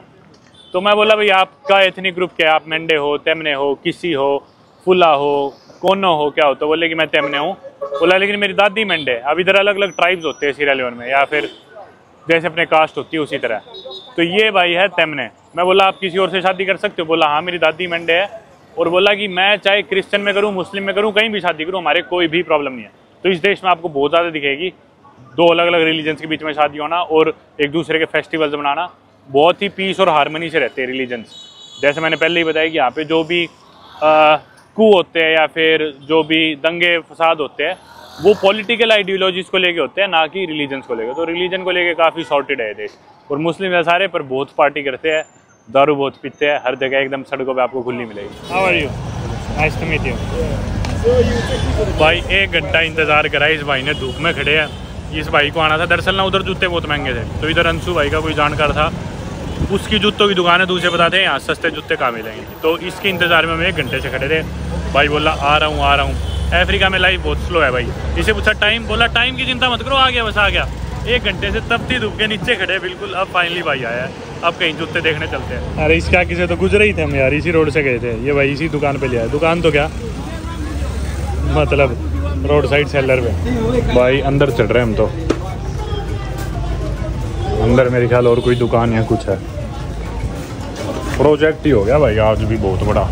तो मैं बोला भैया आपका एथनिक ग्रुप क्या है, आप मेंढे हो, तेमने हो, किसी हो, फुला हो, कोनो हो, क्या हो? तो बोले कि मैं तेमने हूँ। बोला लेकिन मेरी दादी मेंढे है। अब इधर अलग अलग ट्राइब्स होते हैं सियरा लियोन में, या फिर जैसे अपने कास्ट होती है उसी तरह। तो ये भाई है तेमने। मैं बोला आप किसी और से शादी कर सकते हो? बोला हाँ मेरी दादी मेंढे है। और बोला कि मैं चाहे क्रिश्चियन में करूँ, मुस्लिम में करूँ, कहीं भी शादी करूँ, हमारे कोई भी प्रॉब्लम नहीं है। तो इस देश में आपको बहुत ज़्यादा दिखेगी दो अलग अलग रिलीजन्स के बीच में शादी होना और एक दूसरे के फेस्टिवल्स मनाना। बहुत ही पीस और हारमोनी से रहते हैं रिलीजन्स। जैसे मैंने पहले ही बताया कि यहाँ पर जो भी कू होते हैं या फिर जो भी दंगे फसाद होते हैं वो पॉलिटिकल आइडियोलॉजीज़ को लेके होते हैं, ना कि रिलीजन्स को लेके। तो रिलीजन को लेके काफ़ी सॉर्टेड है देश। और मुस्लिम है सारे, पर बहुत पार्टी करते हैं, दारू बहुत पीते हैं, हर जगह एकदम सड़कों पे आपको खुली मिलेगी। How are you? Nice to meet you. भाई एक घंटा इंतज़ार करा इस भाई ने, धूप में खड़े हैं। इस भाई को आना था दरअसल ना, उधर जूते बहुत महंगे थे, तो इधर अंशु भाई का कोई जानकार था, उसकी जूतों की दुकान है, तो उसे बताते हैं यहाँ सस्ते जूते कहाँ मिलेंगे। तो इसके इंतज़ार में हम एक घंटे से खड़े थे। भाई बोला आ रहा हूँ आ रहा हूँ। अफ्रीका में लाइफ बहुत स्लो है भाई। इसे पूछा टाइम? बोला टाइम की चिंता मत करो, आ गया बस आ गया। एक घंटे से तपती धूप के नीचे खड़े बिल्कुल, अब फाइनली भाई आया है। अब कहीं जूते देखने चलते हैं। अरे इसका किसी तो गुजरे ही थे हम यार, इसी रोड से गए थे। ये भाई इसी दुकान पे ले आया, दुकान तो क्या मतलब रोड साइड सेलर पे। भाई अंदर चढ़ रहे हम, तो अंदर मेरे ख्याल और कोई दुकान या कुछ है। प्रोजेक्ट ही हो गया भाई आज भी बहुत बड़ा।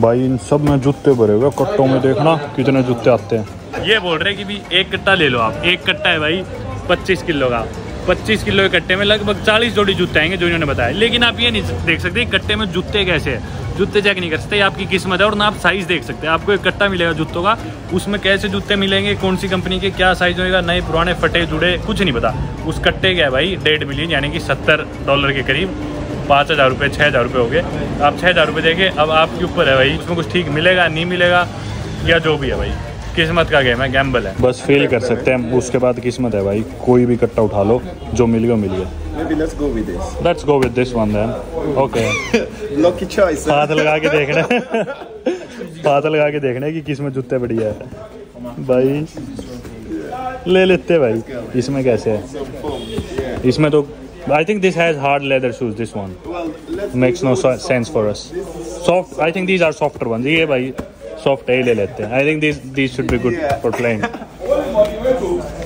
भाई इन सब में जूते भरे हुए, कट्टों में देखना कितने जूते आते हैं। ये बोल रहे हैं कि भी एक कट्टा ले लो आप। एक कट्टा है भाई पच्चीस किलो का, पच्चीस किलो के कट्टे में लगभग चालीस जोड़ी जूते आएंगे जो इन्होंने बताया। लेकिन आप ये नहीं देख सकते कट्टे में जूते कैसे हैं, जूते चेक नहीं कर सकते, आपकी किस्मत है। और ना आप साइज़ देख सकते हैं, आपको एक कट्टा मिलेगा जूतों का, उसमें कैसे जूते मिलेंगे, कौन सी कंपनी के, क्या साइज़ होगा, नए पुराने फटे जुड़े कुछ नहीं पता। उस कट्टे का है भाई डेढ़ मिलियन यानी कि सत्तर डॉलर के करीब, पाँच हज़ार रुपये छः हज़ार रुपये हो गए। आप छः हज़ार रुपये देंगे, अब आपके ऊपर है भाई उसमें कुछ ठीक मिलेगा नहीं मिलेगा, या जो भी है भाई किस्मत का गेम है, गैम्बल है। बस फील कर सकते हैं, उसके बाद किस्मत है भाई। कोई भी कट्टा उठा लो, जो मिल गया मिल गया। Let's go with this, let's go with this one then. Okay lucky choice. हाथ लगा के देखना, हाथ लगा के देखना कि किस्मत जूते बढ़िया है भाई, ले लेते भाई। इसमें कैसे है? इसमें तो I think this has hard leather shoes. This one well, makes no so sense for us. Soft. I think these are softer ones. ये भाई soft ले लेते हैं। I think these these should be good yeah. for playing.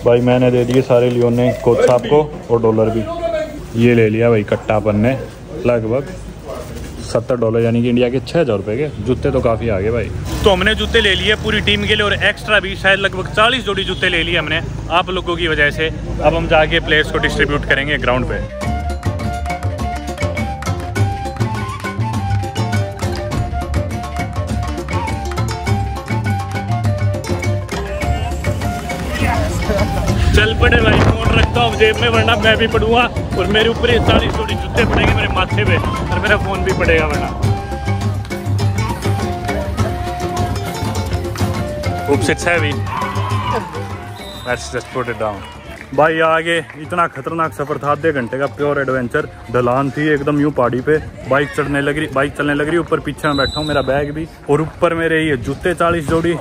भाई मैंने दे दिए सारे Leone ने कोच साहब को और डॉलर भी। ये ले लिया भाई कट्टा अपन ने लगभग सत्तर डॉलर यानी कि इंडिया के छः हज़ार रुपये के। जूते तो काफ़ी आ गए भाई। तो हमने जूते ले लिए पूरी टीम के लिए और एक्स्ट्रा भी शायद लगभग चालीस जोड़ी जूते ले लिए हमने आप लोगों की वजह से। अब हम जाके प्लेयर्स को डिस्ट्रीब्यूट करेंगे ग्राउंड पे। चल पड़े भाई, फोन रखता हूँ जेब में वरना मैं भी पड़ूंगा और मेरे ऊपर ये सारी थोड़ी जूते पड़ेंगे मेरे माथे पे और मेरा फोन भी पड़ेगा वरना। It's heavy. Let's just put it down. भाई आगे इतना खतरनाक सफर था, आधे घंटे का प्योर एडवेंचर। ढलान थी एकदम यूं पहाड़ी पे, बाइक चढ़ने लग रही बाइक चलने लग रही, ऊपर पीछे में बैठा हूँ मेरा बैग भी और ऊपर मेरे ये जूते चालीस जोड़ी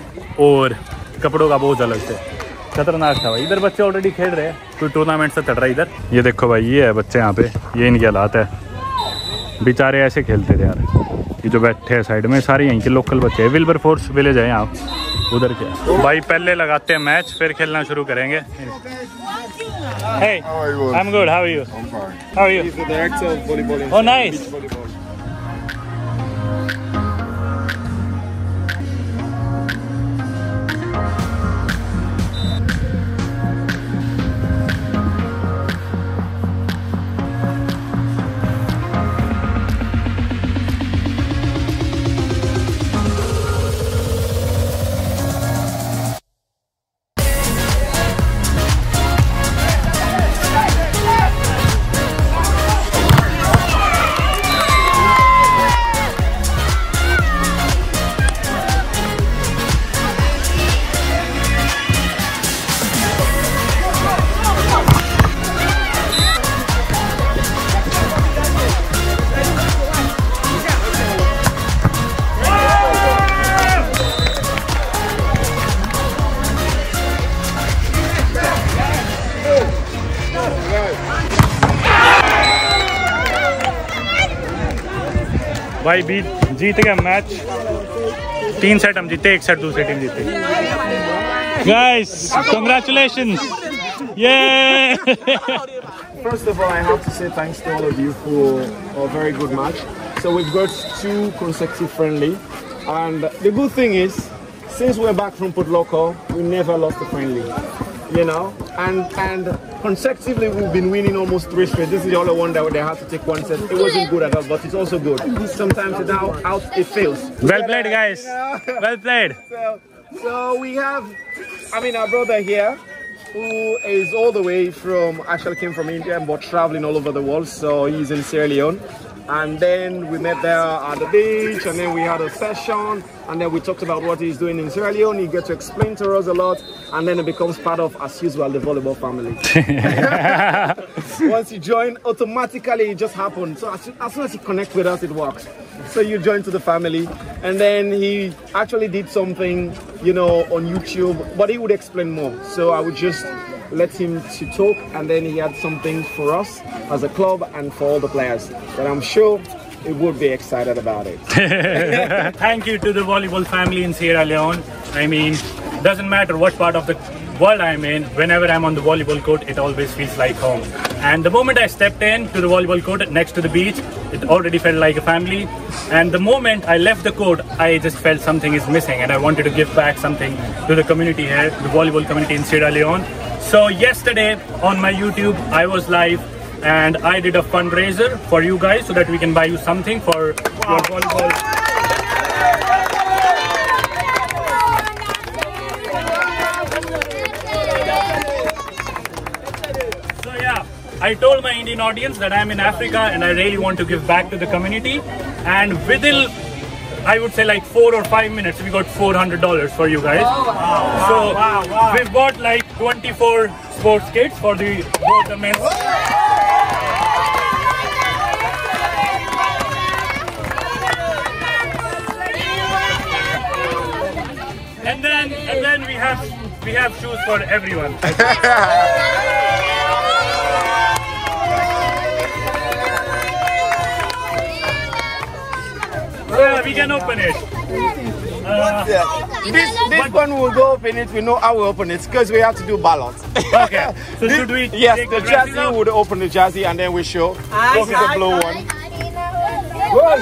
और कपड़ों का बोझ अलग से। खतरनाक था भाई। इधर बच्चे ऑलरेडी खेल रहे हैं, कोई टूर्नामेंट से चढ़ रहा है इधर। ये देखो भाई, ये है बच्चे यहाँ पे, ये इनके हालात है। बेचारे ऐसे खेलते थे यार। ये जो बैठे हैं साइड में सारे यहीं के लोकल बच्चे हैं। विल्बरफोर्स विलेज है यहाँ उधर के भाई। पहले लगाते हैं मैच फिर खेलना शुरू करेंगे। Hey, I'm good. How are you? I'm fine. How are you? He's the director of volleyball. Oh, nice. भाई बीच जीत गया मैच। तीन सेट हम जीते, एक सेट दूसरी टीम जीती। Guys congratulations. ये First of all, I have to say thanks to all of you for a very good match. So we've got two consecutive friendly, and the good thing is, since we're back from Port Loco, we never lost a friendly. You know, and and consecutively we've been winning almost three straight. This is the only one that they had to take one set. It wasn't good at all, but it's also good. Sometimes it's out, out it fails. Well played, guys. Well played. So, so we have, I mean, our brother here, who is all the way from, actually came from India, but traveling all over the world. So he's in Sierra Leone. And then we met there at the beach, and then we had a session, and then we talked about what he's doing in Sierra Leone. He got to explain to us a lot, and then it becomes part of, as usual, the volleyball family. Once you join, automatically it just happens. So as, as soon as you connect with us, it works. So you join to the family, and then he actually did something, you know, on YouTube, but he would explain more. So I would just let him to talk, and then he had something for us as a club and for all the players that I'm sure it would be excited about it. Thank you to the volleyball family in Sierra Leone. I mean, doesn't matter what part of the world I'm in, whenever I'm on the volleyball court it always feels like home. And the moment I stepped in to the volleyball court next to the beach, it already felt like a family. And the moment I left the court, I just felt something is missing, and I wanted to give back something to the community here, the volleyball community in Sierra Leone. So yesterday on my YouTube I was live and I did a fundraiser for you guys so that we can buy you something for wow. your volleyball. So yeah, I told my Indian audience that I am in Africa and I really want to give back to the community, and within I would say like four or five minutes we got four hundred dollars for you guys. Oh, wow. So wow, wow, wow. We've bought like twenty-four sports kits for the both the men. And then and then we have we have shoes for everyone. Yeah, we can open it. Uh, this this one will go open it. We know how we open it because we have to do balance. Okay. So this, should we? Yes, the jersey would open the jersey and then we show. This is the blue one. Good.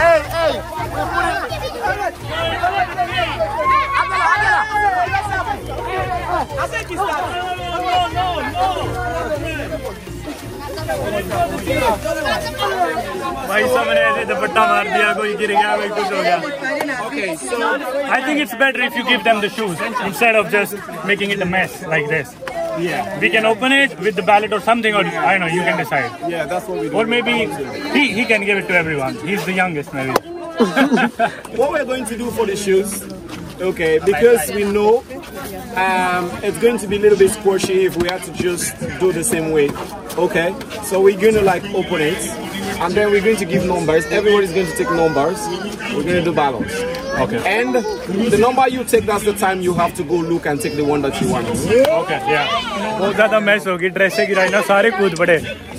Hey, hey! I think he's भाई साहब ने ऐसे दुपट्टा मार दिया, कोई गिर गया, कोई कुछ हो गया। Okay, so I think it's better if you give them the shoes instead of just making it a mess like this. Yeah, we can open it with the ballot or something, or I don't know. You can decide. Yeah, that's what we do. Or maybe he he can give it to everyone. He's the youngest, maybe. What we're going to do for the shoes, okay? Because we know um, it's going to be a little bit squishy if we have to just do the same way. Okay, so we're going to like open it, and then we're going to give numbers. Everybody's going to take numbers. We're going to do ballots. Okay. And the number you take, that's the time you have to go look and take the one that you want. Okay. Yeah. बहुत ज़्यादा mess हो गई, ड्रेसें गिराई ना, सारे कूद पड़े।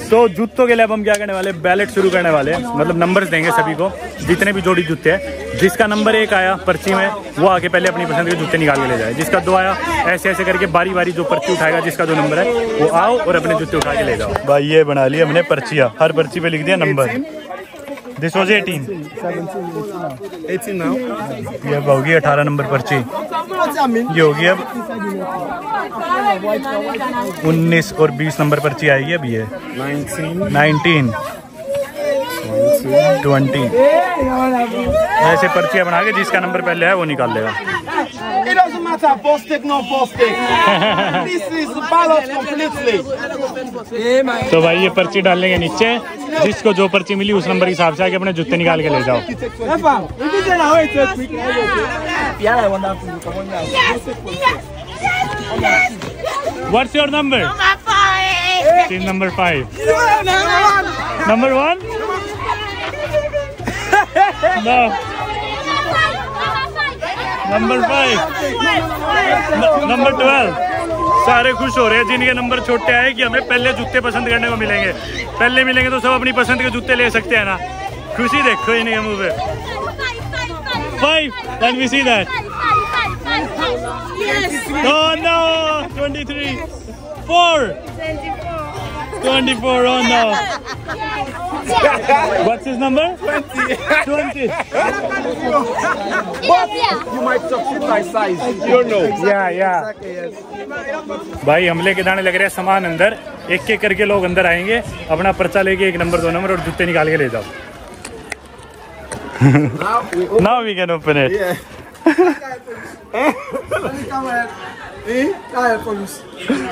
तो जूतों के लिए अब हम क्या करने वाले, बैलेट शुरू करने वाले, मतलब नंबर्स देंगे सभी को, जितने भी जोड़ी जूते हैं। जिसका नंबर एक आया पर्ची में, वो आके पहले अपनी पसंद के जूते निकाल के ले जाए। जिसका दो आया, ऐसे ऐसे करके बारी बारी जो पर्ची उठाएगा, जिसका दो नंबर है वो आओ और अपने जूते उठा के ले जाओ। भाई ये बना लिया हमने पर्चियाँ, हर पर्ची पे लिख दिया नंबर। दिस वॉज एटीन ये अब होगी अठारह नंबर पर्ची, ये होगी अब उन्नीस और बीस नंबर पर्ची आएगी अब, ये नाइनटीन ट्वेंटी ऐसे पर्चियाँ बना के जिसका नंबर पहले है वो निकाल लेगा। Boss take, no boss take. This is balanced completely. तो भाई ये पर्ची डाल लेंगे नीचे, जिसको जो पर्ची मिली उस नंबर के हिसाब से आके अपने जूते निकाल के ले जाओ। What's your number? Team number five. Number one? No. Number five, number twelve. सारे खुश हो रहे हैं जिनके नंबर छोटे आए कि हमें पहले जूते पसंद करने को मिलेंगे, पहले मिलेंगे तो सब अपनी पसंद के जूते ले सकते हैं ना। खुशी देखो इनके मुंह पे। Five, can we see that? No no, twenty three, four, twenty four, oh no. What's his number? Twenty. Twenty. But you might substitute my size. You know. Yeah, yeah. भाई हमले के दाने लग रहे हैं, सामान अंदर, एक एक करके लोग अंदर आएंगे, अपना पर्चा लेके एक नंबर दो नंबर और जूते निकाल के ले जाओ। Now we can open it.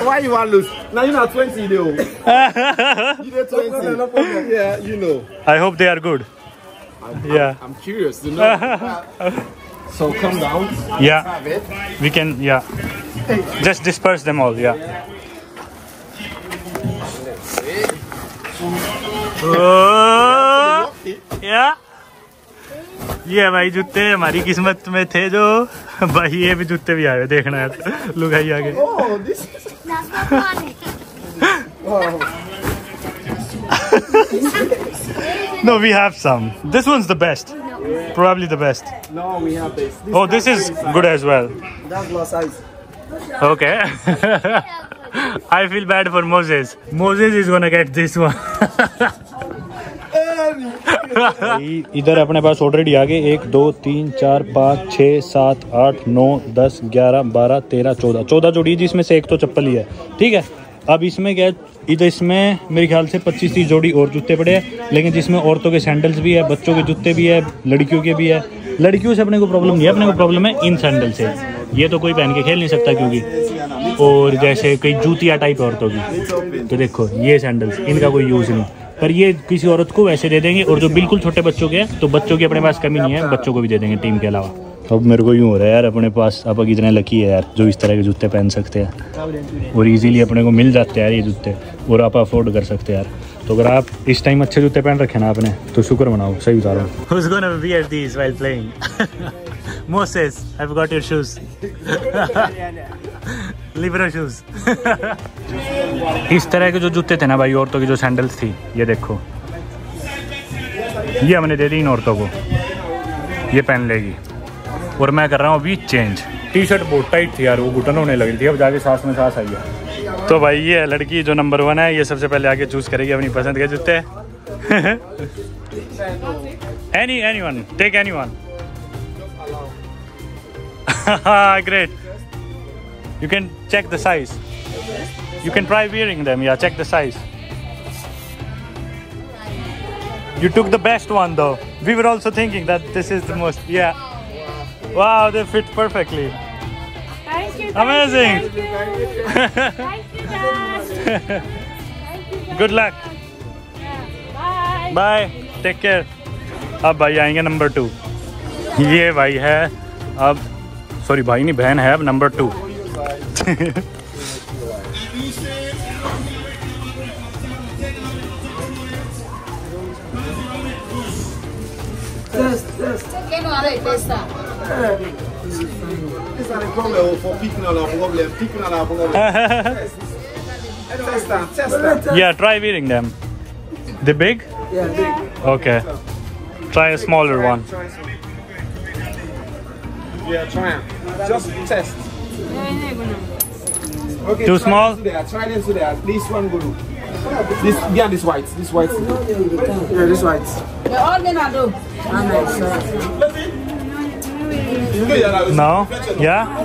Why you want lose? Now you know twenty though. You know twenty. Yeah, you know. I hope they are good. I'm, yeah. I'm, I'm curious to know. So come down. Yeah. Have it. We can. Yeah. Just disperse them all. Yeah. Oh. Yeah. ये भाई जूते हमारी किस्मत में थे जो, भाई ये भी जूते भी आए, देखना है लुगाई आगे। No, we have some. This one's the best. Probably the best. No, we have this. Oh, this is good as well. That's my size. Okay. I feel bad for Moses. Moses is gonna get this one. इधर अपने पास already आगे एक दो तीन चार पाँच छः सात आठ नौ दस ग्यारह बारह तेरह चौदह चौदह जोड़ी, जिसमें से एक तो चप्पल ही है। ठीक है, अब इसमें क्या, इधर इसमें मेरे ख्याल से पच्चीस तीस जोड़ी और जूते पड़े हैं, लेकिन जिसमें औरतों के सैंडल्स भी है, बच्चों के जूते भी है, लड़कियों के भी है। लड़कियों से अपने को प्रॉब्लम नहीं है, अपने को प्रॉब्लम है इन सैंडल से, ये तो कोई पहन के खेल नहीं सकता क्योंकि, और जैसे कई जूतिया टाइप औरतों की। तो देखो ये सैंडल्स, इनका कोई यूज़ नहीं, पर ये किसी औरत को वैसे दे देंगे। और जो बिल्कुल छोटे बच्चों के हैं, तो बच्चों की अपने पास कमी नहीं है, बच्चों को भी दे देंगे टीम के अलावा। अब मेरे को यूँ हो रहा है यार, अपने पास आप कितने लकी है यार जो इस तरह के जूते पहन सकते हैं, और इजीली अपने को मिल जाते हैं यार ये जूते, और आप अफोर्ड कर सकते हैं यार। तो अगर आप इस टाइम अच्छे जूते पहन रखे ना आपने, तो शुक्र मनाओ, सही बता रहा हूँ। Libra shoes. इस तरह के जो जूते थे ना भाई, औरतों की जो सैंडल्स थी, ये देखो ये हमने दे दी इन औरतों को, ये पहन लेगी। और मैं कर रहा हूँ अभी चेंज, टी शर्ट बहुत टाइट थी यार, वो घुटन होने लगी थी, अब जाके सांस में सांस आई है। तो भाई ये लड़की जो नंबर वन है, ये सबसे पहले आके चूज करेगी अपनी पसंद के जूते। Any any one take any one. Great. You can check the size. You can try wearing them. Yeah, check the size. You took the best one though. We were also thinking that this is the most, yeah. Wow, they fit perfectly. Thank you, thank amazing. You, thank you. Thank you, thank you. Good luck. Yeah, bye. Bye. Take care. अब भाई आएंगे number two. ये भाई है अब, sorry भाई नहीं बहन है अब number two. Yeah, try wearing them. The big? Yeah, big. Okay. Try a smaller one. Yeah, try them. Just test. Okay, too small? Try them today. At least one guru. This, yeah, this white. This white. Yeah, this white. The all men are do. No? Yeah?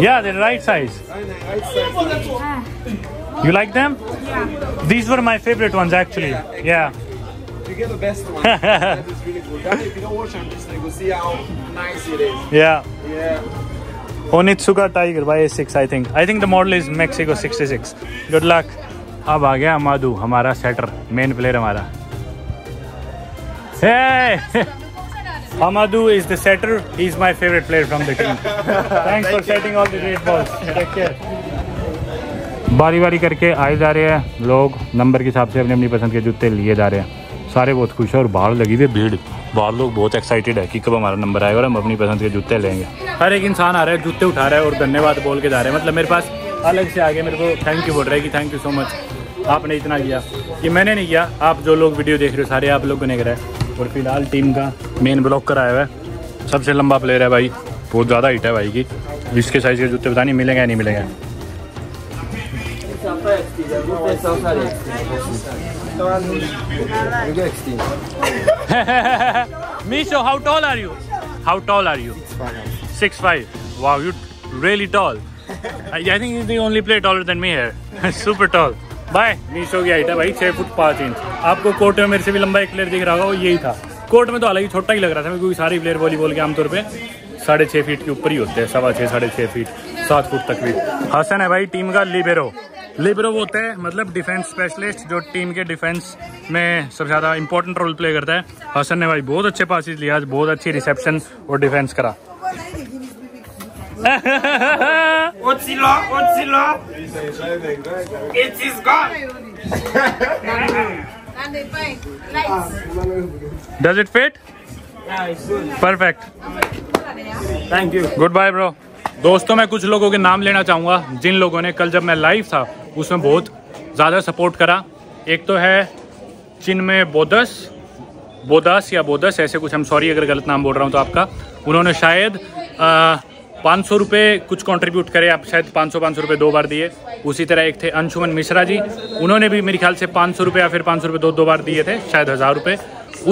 Yeah, they're right size. You like them? Yeah. These were my favorite ones actually. Yeah. You get the best one. That is really good. That, if you don't watch them, you will see how nice it is. Yeah. Yeah. Onitsuka Tiger by A six, I think. I think the model is Mexico sixty-six. Good luck. अब आ गया Amadou हमारा setter, main player हमारा. Hey! Amadou is the setter. He's my favorite player from the team. Thanks for setting all the great balls. Take care. बारी बारी करके आए जा रहे हैं लोग, नंबर के हिसाब से अपनी अपनी पसंद के जूते लिए जा रहे हैं. सारे बहुत खुश हैं और बाहर लगी हुई भीड़, बाहर लोग बहुत एक्साइटेड है कि कब हमारा नंबर आएगा और हम अपनी पसंद के जूते लेंगे. हर एक इंसान आ रहा है, जूते उठा रहा है और धन्यवाद बोल के जा रहे हैं. मतलब मेरे पास अलग से आगे मेरे को थैंक यू बोल रहा है कि थैंक यू सो मच, आपने इतना किया. ये मैंने नहीं किया, आप जो लोग वीडियो देख रहे हो सारे आप लोगों ने करा है. और फिलहाल टीम का मेन ब्लॉकर आया हुआ है, सबसे लंबा प्लेयर है भाई, बहुत ज़्यादा हिट है भाई की. जिसके साइज़ के जूते पता नहीं मिलेंगे या नहीं मिलेंगे. Misho, how tall are you? How tall are you? six five. Wow, you're really tall. I, I think he's the only player taller than me here. Super tall. Bye. Misho की height है भाई छह foot पाँच inch. आपको court में मेरे से भी लंबा एक प्लेयर दिख रहा होगा, वो यही था. कोर्ट में तो हालांकि छोटा ही लग रहा था क्योंकि सारे प्लेयर वॉलीबॉल के आमतौर पे साढ़े छः फीट के ऊपर ही होते हैं, सवा छः साढ़े छः फीट सात फुट तक भी. हसन है भाई टीम का लिबेरो. लिबरो वो होता है मतलब डिफेंस स्पेशलिस्ट जो टीम के डिफेंस में सबसे ज़्यादा इंपॉर्टेंट रोल प्ले करता है. हसन ने भाई बहुत अच्छे पासेस लिए आज, बहुत अच्छी रिसेप्शन और डिफेंस करा. Does it fit? Perfect. Thank you. Goodbye bro. दोस्तों मैं कुछ लोगों के नाम लेना चाहूँगा जिन लोगों ने कल जब मैं लाइव था उसमें बहुत ज़्यादा सपोर्ट करा. एक तो है चिन्मय बोदस, बोदस या बोदस ऐसे कुछ, हम सॉरी अगर गलत नाम बोल रहा हूँ तो आपका. उन्होंने शायद पाँच सौ रुपये कुछ कंट्रीब्यूट करे, आप शायद पाँच सौ पाँच सौ रुपये दो बार दिए. उसी तरह एक थे अंशुमन मिश्रा जी, उन्होंने भी मेरे ख्याल से पाँच सौ रुपये या फिर पाँच सौ रुपये दो दो बार दिए थे, शायद हज़ार रुपये.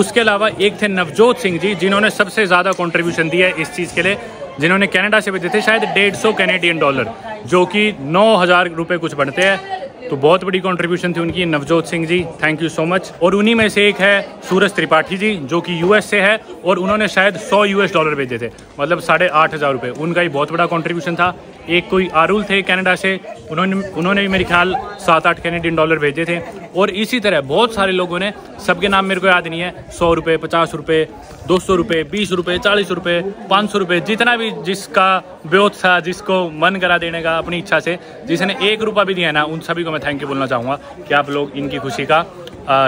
उसके अलावा एक थे नवजोत सिंह जी जिन्होंने सबसे ज़्यादा कॉन्ट्रीब्यूशन दिया है इस चीज़ के लिए, जिन्होंने कनाडा से भेजे थे शायद डेढ़ सौ कैनेडियन डॉलर जो कि नौ हज़ार रुपये कुछ बनते हैं. तो बहुत बड़ी कंट्रीब्यूशन थी उनकी. Navjot Singh ji thank you so much. और उन्हीं में से एक है सूरज त्रिपाठी जी जो कि यूएस से है और उन्होंने शायद सौ यूएस डॉलर भेजे थे, मतलब साढ़े आठ हज़ार रुपये. उनका ही बहुत बड़ा कॉन्ट्रीब्यूशन था. एक कोई आरुल थे कनाडा से, उन्होंने उन्होंने भी मेरे ख्याल सात आठ कैनेडियन डॉलर भेजे थे. और इसी तरह बहुत सारे लोगों ने, सबके नाम मेरे को याद नहीं है, सौ रुपये पचास रुपये दो सौ रुपये बीस रुपये चालीस रुपये पाँच सौ रुपये, जितना भी जिसका ब्योत था, जिसको मन करा देने का अपनी इच्छा से, जिसने एक रुपया भी दिया ना, उन सभी को मैं थैंक यू बोलना चाहूँगा कि आप लोग इनकी खुशी का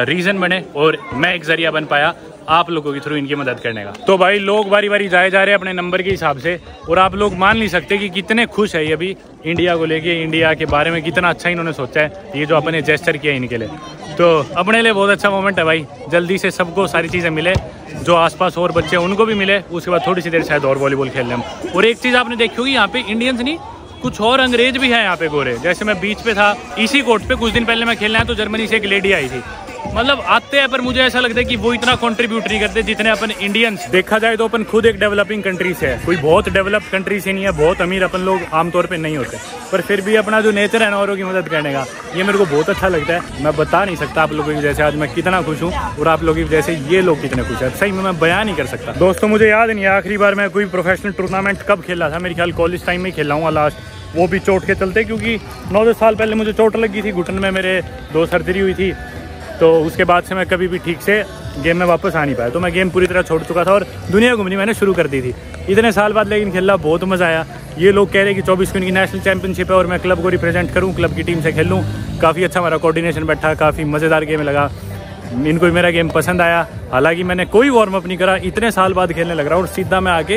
रीज़न बने और मैं एक ज़रिया बन पाया आप लोगों के थ्रू इनकी मदद करने का. तो भाई लोग बारी बारी जाए जा रहे हैं अपने नंबर के हिसाब से और आप लोग मान नहीं सकते कि कितने खुश है ये अभी इंडिया को लेके, इंडिया के बारे में कितना अच्छा इन्होंने सोचा है, ये जो अपने जेस्चर किया इनके लिए. तो अपने लिए बहुत अच्छा मोमेंट है भाई. जल्दी से सबको सारी चीज़ें मिले, जो आसपास और बच्चे हैं उनको भी मिले, उसके बाद थोड़ी सी देर शायद और वॉलीबॉल खेलने में. और एक चीज़ आपने देखी होगी यहाँ पे इंडियंस नहीं कुछ और अंग्रेज भी हैं यहाँ पे गोरे. जैसे मैं बीच पे था इसी कोर्ट पे कुछ दिन पहले मैं खेलना है तो जर्मनी से एक लेडी आई थी, मतलब आते हैं पर मुझे ऐसा लगता है कि वो इतना कंट्रीब्यूट नहीं करते जितने अपन इंडियंस। देखा जाए तो अपन खुद एक डेवलपिंग कंट्री से है, कोई बहुत डेवलप कंट्री से नहीं है, बहुत अमीर अपन लोग आमतौर पे नहीं होते, पर फिर भी अपना जो नेचर है ना औरों की मदद करने का, ये मेरे को बहुत अच्छा लगता है। मैं बता नहीं सकता आप लोगों की वजह से आज मैं कितना खुश हूँ और आप लोगों की वजह से ये लोग कितने खुश है, सही में मैं बयान नहीं कर सकता। दोस्तों मुझे याद नहीं है आखिरी बार मैं कोई प्रोफेशनल टूर्नामेंट कब खेला था, मेरे ख्याल कॉलेज टाइम में खेला हूँ लास्ट, वो भी चोट के चलते, क्योंकि नौ दस साल पहले मुझे चोट लगी थी घुटन में, मेरे दो सर्जरी हुई थी, तो उसके बाद से मैं कभी भी ठीक से गेम में वापस आ नहीं पाया, तो मैं गेम पूरी तरह छोड़ चुका था और दुनिया घूमनी मैंने शुरू कर दी थी इतने साल बाद। लेकिन खेला, बहुत मज़ा आया। ये लोग कह रहे हैं कि चौबीस जून की नेशनल चैंपियनशिप है और मैं क्लब को रिप्रेजेंट करूँ, क्लब की टीम से खेलूँ। काफ़ी अच्छा हमारा कोऑर्डिनेशन बैठा, काफ़ी मज़ेदार गेम लगा, इनको मेरा गेम पसंद आया। हालाँकि मैंने कोई वार्म अप नहीं करा, इतने साल बाद खेलने लग रहा, और सीधा मैं आके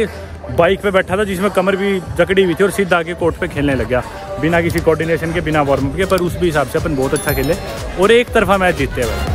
बाइक पे बैठा था जिसमें कमर भी जकड़ी हुई थी, और सीधा आके कोर्ट पे खेलने लग गया बिना किसी कोऑर्डिनेशन के, बिना वार्मअप के, पर उस भी हिसाब से अपन बहुत अच्छा खेले और एक तरफा मैच जीतते हुए।